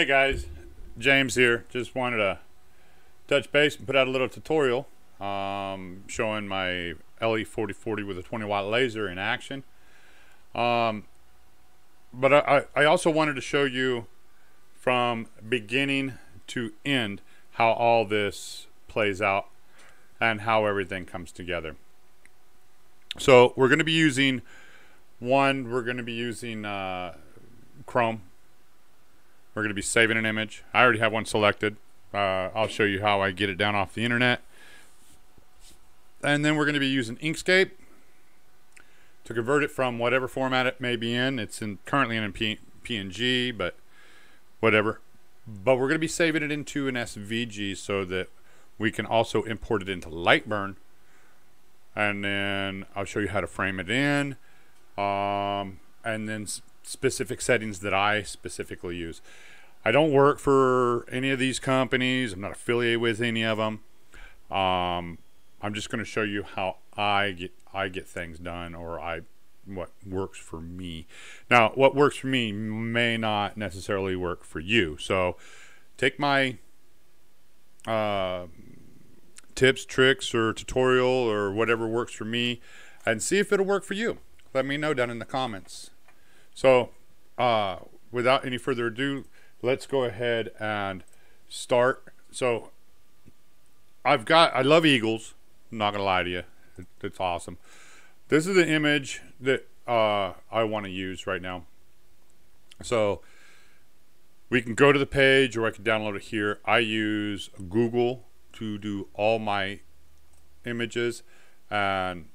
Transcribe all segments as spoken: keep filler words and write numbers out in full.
Hey guys, James here. Just wanted to touch base and put out a little tutorial um, showing my L E forty forty with a twenty watt laser in action. Um, but I, I also wanted to show you from beginning to end how all this plays out and how everything comes together. So we're going to be using one, we're going to be using uh, Chrome. We're going to be saving an image. I already have one selected. Uh, I'll show you how I get it down off the internet. And then we're going to be using Inkscape to convert it from whatever format it may be in. It's in, currently in P N G, but whatever. But we're going to be saving it into an S V G so that we can also import it into Lightburn. And then I'll show you how to frame it in. Um, and then... specific settings that I specifically use. I don't work for any of these companies. I'm not affiliated with any of them. Um, I'm just going to show you how I get I get things done, or I what works for me. Now, what works for me may not necessarily work for you. So, take my uh, tips, tricks, or tutorial, or whatever works for me, and see if it'll work for you. Let me know down in the comments. So uh, without any further ado, let's go ahead and start. So I've got, I love eagles. I'm not going to lie to you. It's awesome. This is the image that uh, I want to use right now. So we can go to the page or I can download it here. I use Google to do all my images. And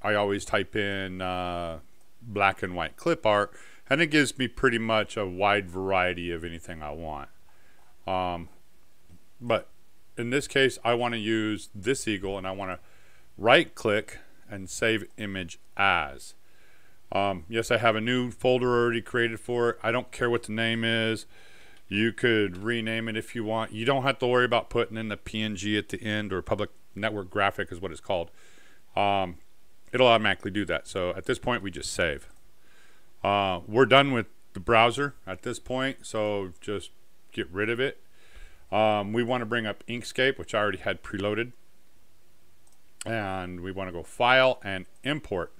I always type in... Uh, black and white clip art, and it gives me pretty much a wide variety of anything I want. Um, but in this case, I want to use this eagle, and I want to right click and save image as. Um, yes, I have a new folder already created for it. I don't care what the name is. You could rename it if you want. You don't have to worry about putting in the P N G at the end, or public network graphic is what it's called. Um, It'll automatically do that. So at this point, we just save. Uh, we're done with the browser at this point, so just get rid of it. Um, we want to bring up Inkscape, which I already had preloaded. And we want to go File and Import.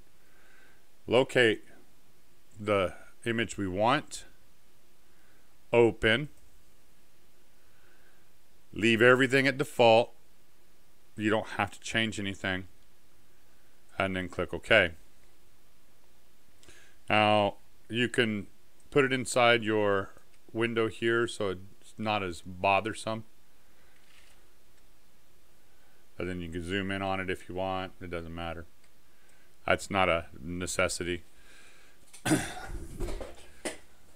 Locate the image we want. Open. Leave everything at default. You don't have to change anything. And then click OK. Now you can put it inside your window here so it's not as bothersome. And then you can zoom in on it if you want. It doesn't matter. That's not a necessity.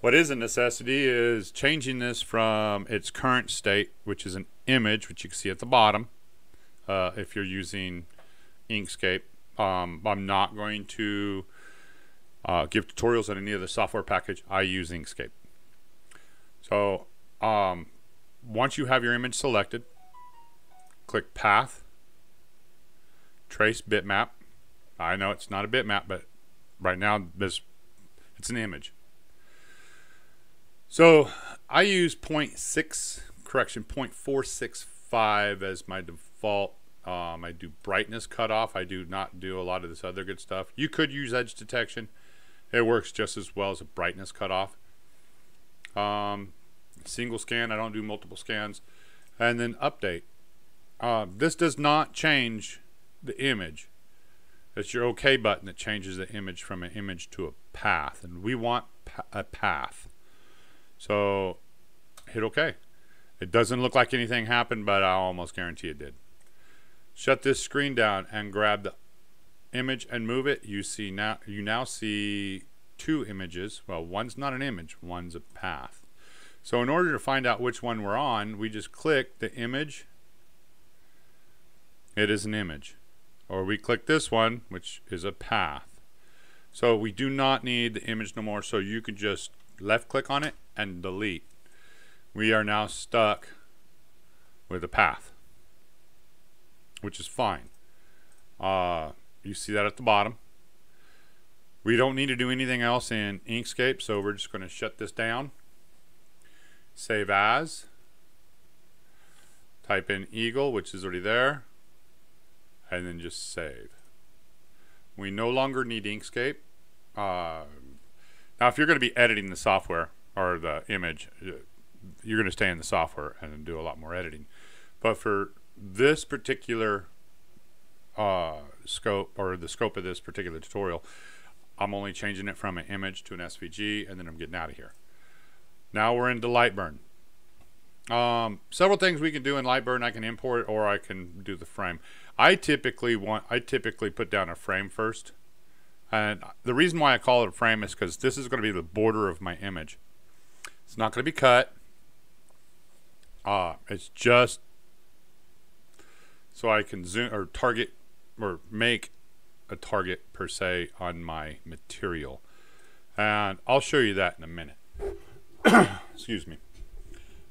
What is a necessity is changing this from its current state, which is an image, which you can see at the bottom, uh, if you're using Inkscape. Um, I'm not going to uh, give tutorials on any other software package. I use Inkscape. So um, once you have your image selected, click Path, Trace Bitmap. I know it's not a bitmap, but right now this it's an image. So I use point six, correction, point four six five as my default. Um, I do brightness cutoff. I do not do a lot of this other good stuff. You could use edge detection. It works just as well as a brightness cutoff. Um, single scan. I don't do multiple scans. And then update. Uh, this does not change the image. It's your OK button that changes the image from an image to a path. And we want pa- a path. So hit OK. It doesn't look like anything happened, but I almost guarantee it did. Shut this screen down and grab the image and move it. You see now you now see two images. Well, one's not an image, one's a path. So in order to find out which one we're on, we just click the image. It is an image. Or we click this one, which is a path. So we do not need the image no more, so you can just left click on it and delete. We are now stuck with a path, which is fine. Uh, you see that at the bottom. We don't need to do anything else in Inkscape, so we're just going to shut this down. save as, type in eagle, which is already there, and then just save. We no longer need Inkscape. Uh, now, if you're going to be editing the software or the image, you're going to stay in the software and do a lot more editing. But for this particular uh, scope, or the scope of this particular tutorial, I'm only changing it from an image to an S V G, and then I'm getting out of here. Now we're into Lightburn. Um, several things we can do in Lightburn. I can import, or I can do the frame. I typically want, I typically put down a frame first. And the reason why I call it a frame is because this is going to be the border of my image. It's not going to be cut. Uh, it's just so I can zoom or target or make a target per se on my material. And I'll show you that in a minute. Excuse me.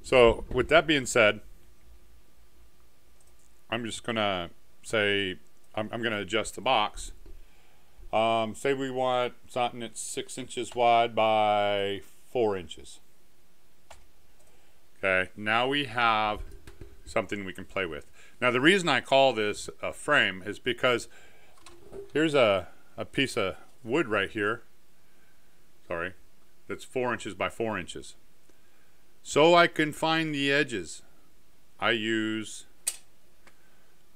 So with that being said, I'm just going to say, I'm, I'm going to adjust the box. Um, say we want something that's six inches wide by four inches. Okay, now we have something we can play with. Now the reason I call this a frame is because here's a, a piece of wood right here, sorry, that's four inches by four inches. So I can find the edges, I use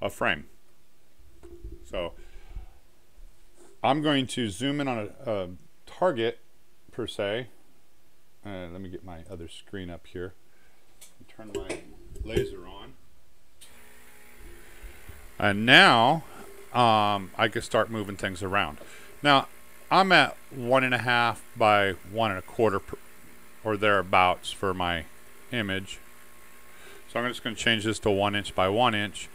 a frame. So I'm going to zoom in on a, a target per se. Uh, let me get my other screen up here and turn my laser on. And now um, I can start moving things around. Now I'm at one and a half by one and a quarter per, or thereabouts for my image. So I'm just going to change this to one inch by one inch.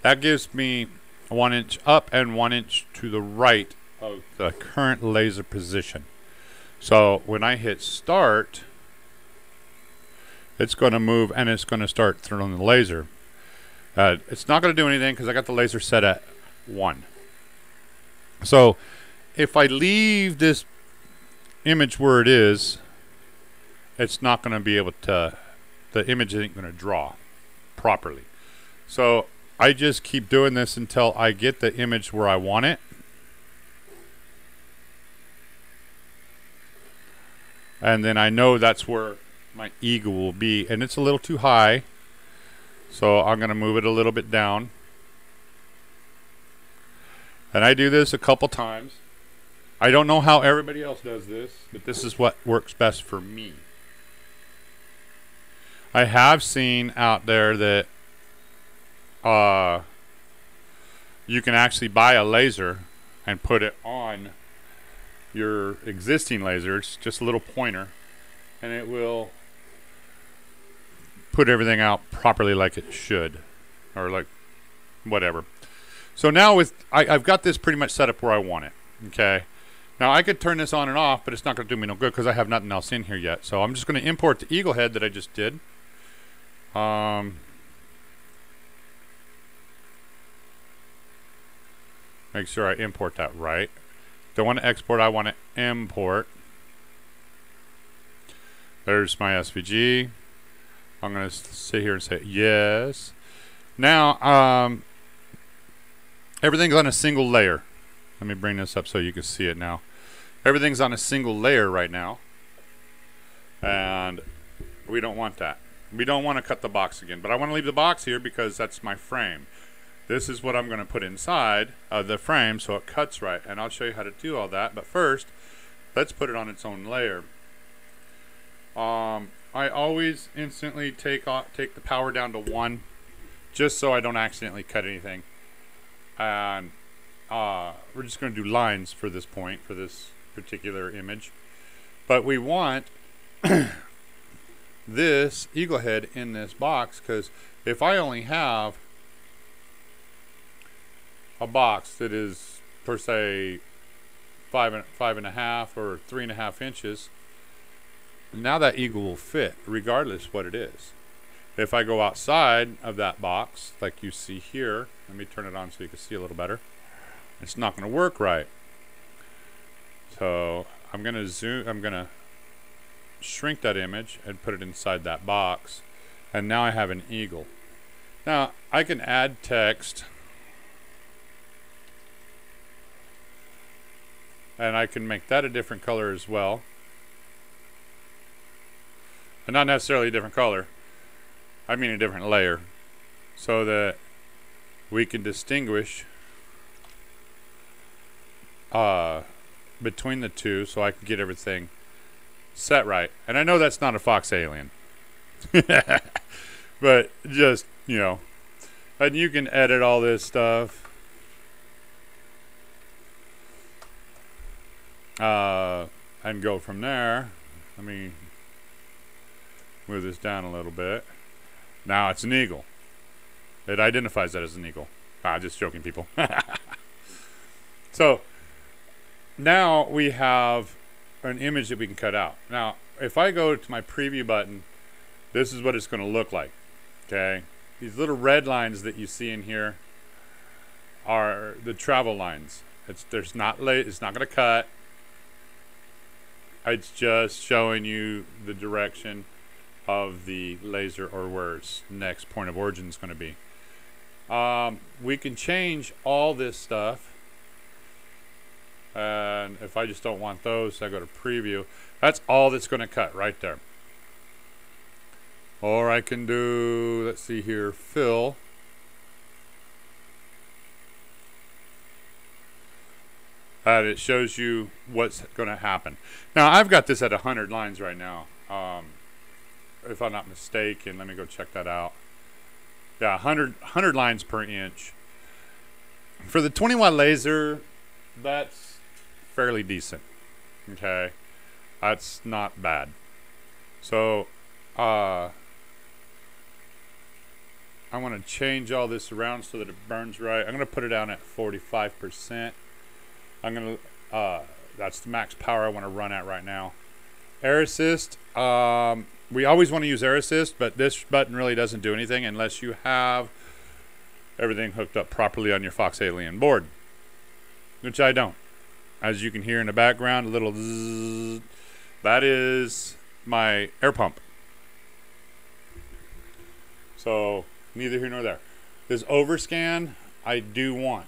That gives me one inch up and one inch to the right of the current laser position. So when I hit start, it's going to move and it's going to start throwing the laser. Uh, it's not going to do anything because I got the laser set at one. So if I leave this image where it is, it's not going to be able to, the image isn't going to draw properly. So I just keep doing this until I get the image where I want it. And then I know that's where my eagle will be, and it's a little too high, so I'm gonna move it a little bit down. And I do this a couple times. I don't know how everybody else does this, but this is what works best for me. I have seen out there that uh, you can actually buy a laser and put it on your existing laser. It's just a little pointer, and it will put everything out properly like it should, or like whatever. So now with I, I've got this pretty much set up where I want it. Okay, now I could turn this on and off, but it's not gonna do me no good because I have nothing else in here yet. So I'm just gonna import the eagle head that I just did. Um, make sure I import that right. Don't want to export, I want to import. There's my S V G. I'm going to sit here and say yes. Now, um, everything's on a single layer. Let me bring this up so you can see it now. Everything's on a single layer right now. And we don't want that. We don't want to cut the box again. But I want to leave the box here because that's my frame. This is what I'm going to put inside of the frame so it cuts right. And I'll show you how to do all that. But first, let's put it on its own layer. Um, I always instantly take off, take the power down to one, just so I don't accidentally cut anything. And uh, we're just going to do lines for this point, for this particular image. But we want this eagle head in this box, because if I only have a box that is per se five and five and a half or three and a half inches, now that eagle will fit regardless what it is. If I go outside of that box, like you see here, let me turn it on so you can see a little better, it's not going to work right. So I'm going to zoom, I'm going to shrink that image and put it inside that box, and now I have an eagle. Now I can add text, and I can make that a different color as well, and not necessarily a different color, I mean a different layer, so that we can distinguish uh, between the two, so I can get everything set right. And I know that's not a Fox Alien, but just, you know, and you can edit all this stuff. Uh, and go from there. Let me move this down a little bit. Now it's an eagle. It identifies that as an eagle. Ah, just joking, people. So now we have an image that we can cut out. Now, if I go to my preview button, this is what it's going to look like. Okay, these little red lines that you see in here are the travel lines. It's there's not late. It's not going to cut. It's just showing you the direction of the laser, or where its next point of origin is going to be. Um, we can change all this stuff, and if I just don't want those, I go to preview. That's all that's going to cut right there. Or I can do, let's see here, fill, and it shows you what's going to happen. Now I've got this at one hundred lines right now. Um, if I'm not mistaken, let me go check that out. Yeah, one hundred, one hundred lines per inch. For the twenty watt laser, that's fairly decent. Okay, that's not bad. So uh, I want to change all this around so that it burns right. I'm going to put it down at forty-five percent. I'm going to, uh, that's the max power I want to run at right now. Air assist, um, we always want to use air assist, but this button really doesn't do anything unless you have everything hooked up properly on your Fox Alien board, which I don't. As you can hear in the background, a little zzz, that is my air pump. So neither here nor there. This overscan, I do want.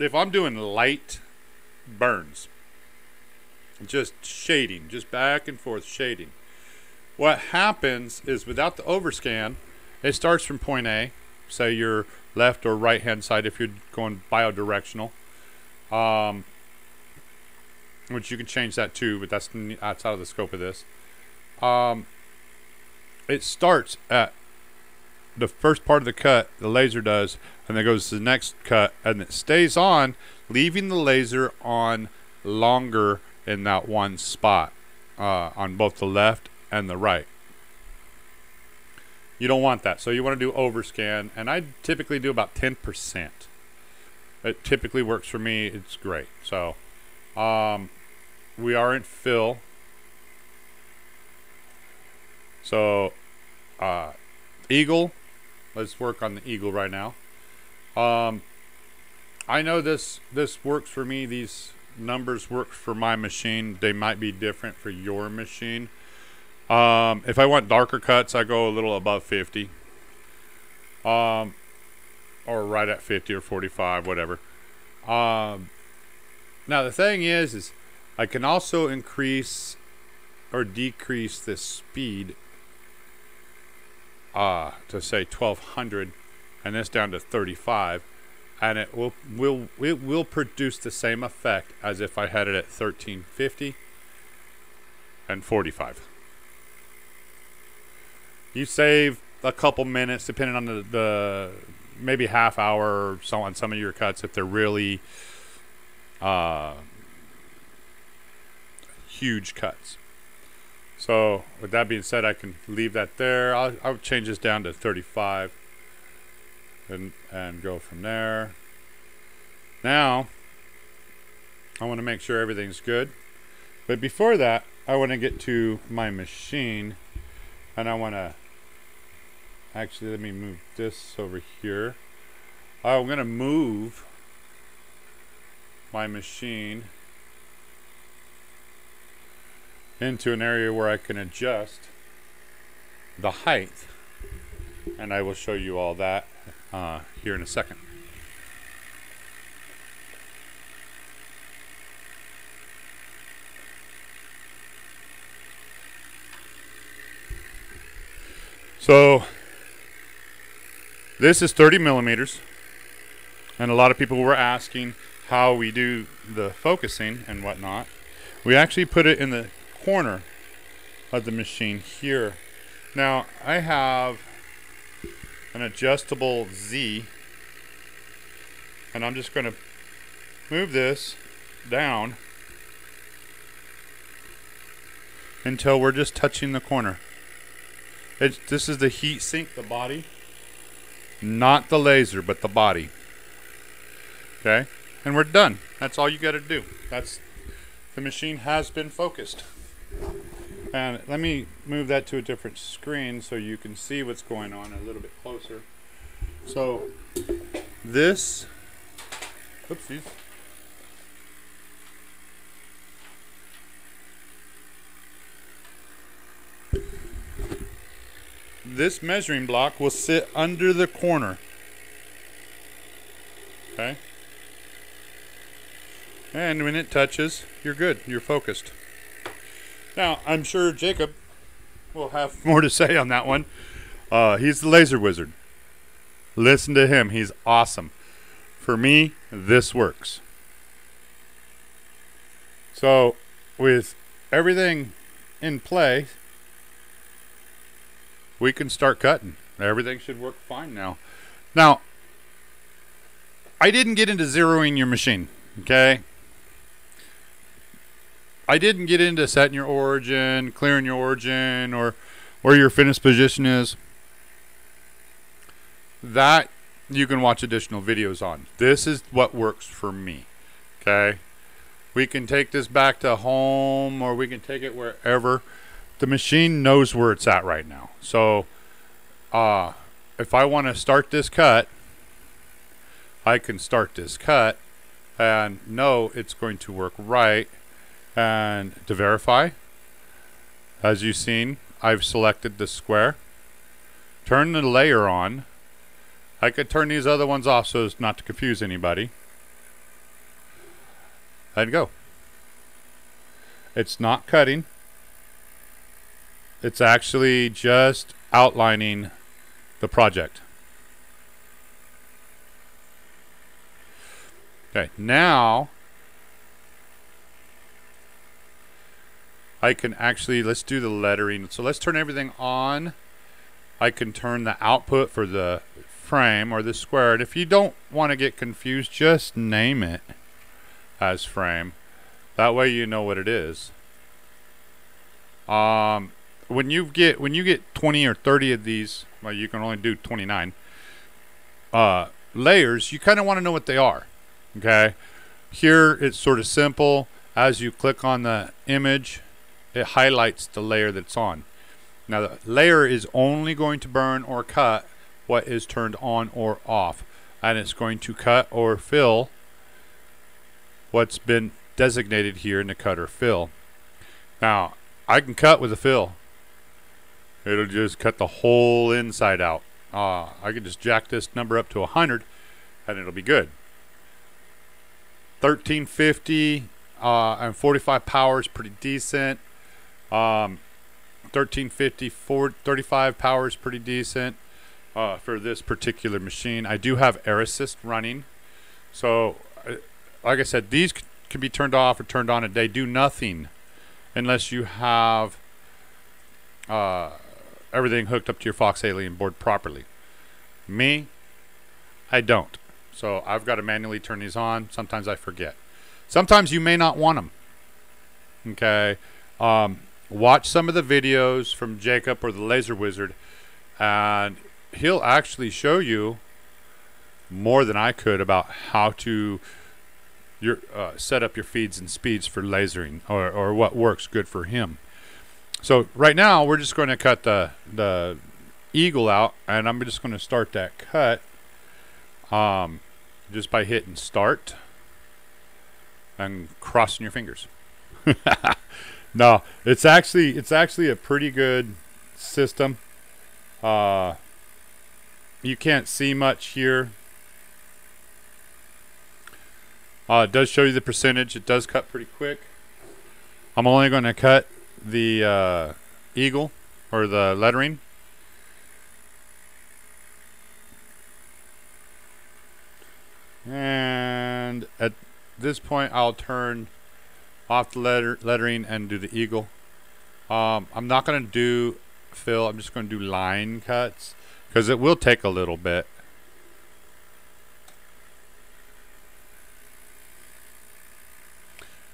If I'm doing light burns, just shading, just back and forth shading, what happens is without the overscan, it starts from point A, say your left or right hand side if you're going biodirectional, um, which you can change that too, but that's outside of the scope of this. Um, it starts at the first part of the cut, the laser does, and then goes to the next cut, and it stays on, leaving the laser on longer in that one spot, uh, on both the left and the right. You don't want that, so you want to do overscan, and I typically do about ten percent. It typically works for me, it's great. So um, we are in fill, so uh, eagle, let's work on the eagle right now. Um, I know this, this works for me. These numbers work for my machine. They might be different for your machine. Um, if I want darker cuts, I go a little above fifty. Um, or right at fifty or forty-five, whatever. Um, now the thing is, is I can also increase or decrease this speed uh, to say twelve hundred. And this down to thirty-five, and it will will it will produce the same effect as if I had it at thirteen fifty and forty-five. You save a couple minutes, depending on the, the maybe half hour or so on some of your cuts if they're really uh, huge cuts. So with that being said, I can leave that there. I'll, I'll change this down to thirty-five. And, and go from there. Now I want to make sure everything's good, but before that I want to get to my machine, and I want to actually, let me move this over here. I'm going to move my machine into an area where I can adjust the height, and I will show you all that uh, here in a second. So this is thirty millimeters, and a lot of people were asking how we do the focusing and whatnot. We actually put it in the corner of the machine here. Now I have an adjustable Z, and I'm just going to move this down until we're just touching the corner. It's, this is the heat sink, the body, not the laser, but the body. Okay, and we're done. That's all you got to do. That's the machine has been focused. And let me move that to a different screen so you can see what's going on a little bit closer. So this, oopsies. This measuring block will sit under the corner. Okay? And when it touches, you're good, you're focused. Now, I'm sure Jacob will have more to say on that one. Uh, he's the laser wizard. Listen to him, he's awesome. For me, this works. So, with everything in play, we can start cutting. Everything should work fine now. Now, I didn't get into zeroing your machine, okay? I didn't get into setting your origin, clearing your origin, or where your finished position is. That you can watch additional videos on. This is what works for me. Okay? We can take this back to home, or we can take it wherever. The machine knows where it's at right now. So uh, if I want to start this cut, I can start this cut and know it's going to work right. And to verify, as you've seen, I've selected the square. Turn the layer on. I could turn these other ones off so as not to confuse anybody. And go. It's not cutting. It's actually just outlining the project. Okay, now I can actually, let's do the lettering. So let's turn everything on. I can turn the output for the frame or the square. And if you don't want to get confused, just name it as frame. That way you know what it is. Um, when you get when you get twenty or thirty of these, well, you can only do twenty-nine uh, layers. You kind of want to know what they are. Okay. Here it's sort of simple. As you click on the image, it highlights the layer that's on. Now the layer is only going to burn or cut what is turned on or off, and it's going to cut or fill what's been designated here in the cut or fill. Now I can cut with a fill. It'll just cut the whole inside out. Uh, I can just jack this number up to one hundred and it'll be good. thirteen fifty uh, and forty-five power is pretty decent. Um, thirteen fifty, thirty-five power is pretty decent uh, for this particular machine. I do have air assist running, so uh, like I said, these can be turned off or turned on, and they do nothing unless you have uh, everything hooked up to your Fox Alien board properly. Me, I don't, so I've got to manually turn these on. Sometimes I forget. Sometimes you may not want them. Okay. Um, Watch some of the videos from Jacob or the Laser Wizard, and he'll actually show you more than I could about how to your, uh, set up your feeds and speeds for lasering, or, or what works good for him. So right now we're just going to cut the, the eagle out, and I'm just going to start that cut um, just by hitting start and crossing your fingers. No, it's actually it's actually a pretty good system. Uh, you can't see much here. Uh, it does show you the percentage. It does cut pretty quick. I'm only going to cut the uh, eagle or the lettering. And at this point, I'll turn off the letter lettering and do the eagle. Um, I'm not going to do fill. I'm just going to do line cuts because it will take a little bit.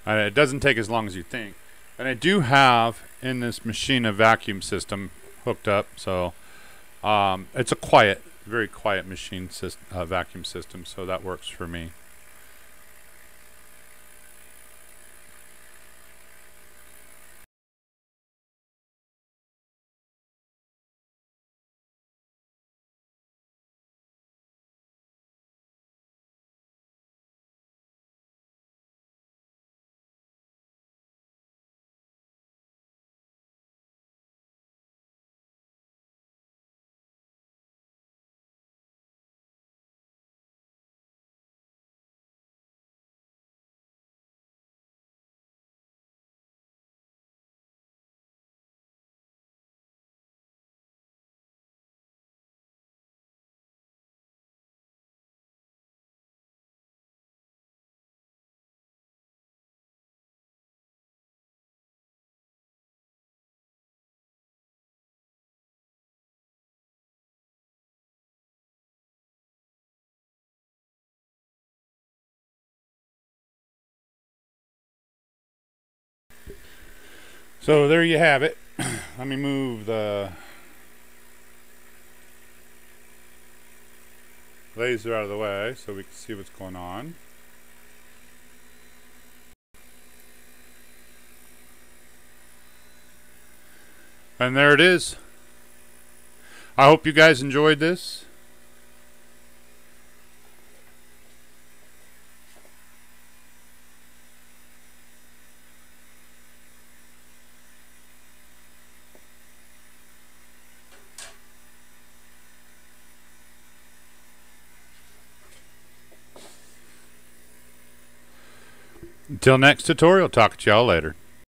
And it doesn't take as long as you think. And I do have in this machine a vacuum system hooked up, so um, it's a quiet, very quiet machine syst uh, vacuum system, so that works for me. So there you have it. Let me move the laser out of the way so we can see what's going on. And there it is. I hope you guys enjoyed this. Until next tutorial, talk to y'all later.